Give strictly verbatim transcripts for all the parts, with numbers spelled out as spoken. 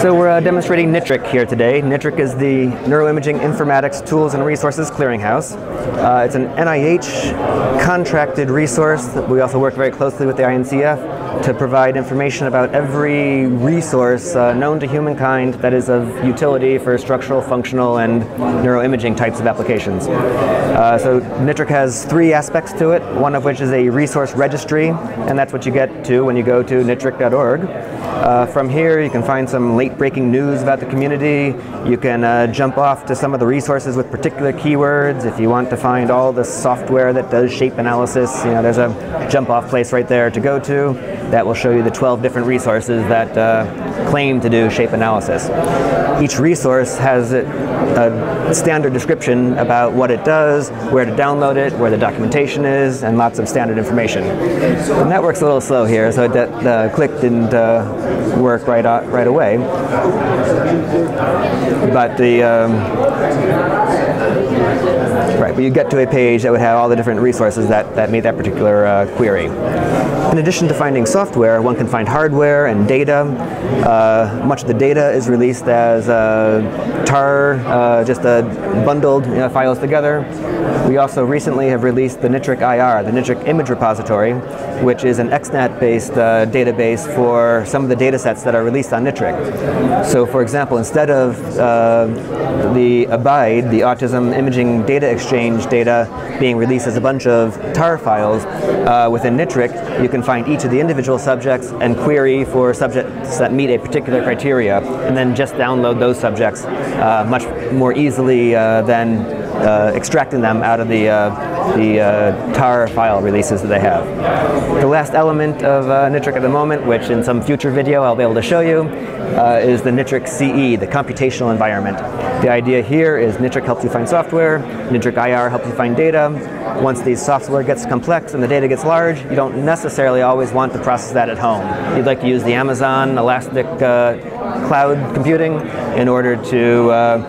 So we're uh, demonstrating NITRC here today. NITRC is the Neuroimaging Informatics Tools and Resources Clearinghouse. Uh, it's an N I H contracted resource. We also work very closely with the I N C F to provide information about every resource uh, known to humankind that is of utility for structural, functional, and neuroimaging types of applications. Uh, so NITRC has three aspects to it, one of which is a resource registry, and that's what you get to when you go to nitric dot org. Uh, from here you can find some late-breaking news about the community. You can uh, jump off to some of the resources with particular keywords. If you want to find all the software that does shape analysis, you know, there's a jump-off place right there to go to that will show you the twelve different resources that uh, claim to do shape analysis. Each resource has a, a standard description about what it does, where to download it, where the documentation is, and lots of standard information. The network's a little slow here, so that uh, click didn't uh, work right, uh, right away. But the um, right, but you get to a page that would have all the different resources that that meet that particular uh, query. In addition to finding software, one can find hardware and data. Uh, much of the data is released as uh, tar, uh, just uh, bundled you know, files together. We also recently have released the NITRC I R, the NITRC Image Repository, which is an X NAT-based uh, database for some of the data sets that are released on NITRC. So, for example, instead of uh, the ABIDE, the Autism Imaging Data Exchange data, being released as a bunch of tar files, uh, within NITRC, you can find each of the individual subjects and query for subjects that meet a particular criteria, and then just download those subjects uh, much more easily uh, than uh, extracting them out of the uh, the uh, tar file releases that they have. The last element of uh, NITRC at the moment, which in some future video I'll be able to show you, uh, is the NITRC C E, the computational environment. The idea here is NITRC helps you find software, NITRC I R helps you find data. Once the software gets complex and the data gets large, you don't necessarily always want to process that at home. You'd like to use the Amazon Elastic uh, cloud computing in order to uh,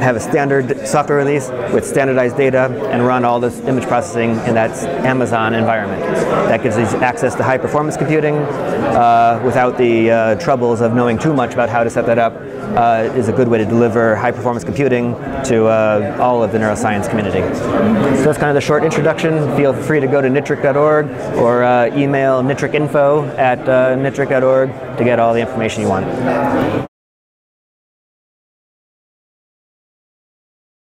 have a standard software release with standardized data and run all this image processing in that Amazon environment. That gives us access to high-performance computing uh, without the uh, troubles of knowing too much about how to set that up. Uh, is a good way to deliver high-performance computing to uh, all of the neuroscience community. So that's kind of the short introduction. Feel free to go to nitric dot org or uh, email nitricinfo at uh, nitric dot org to get all the information you want.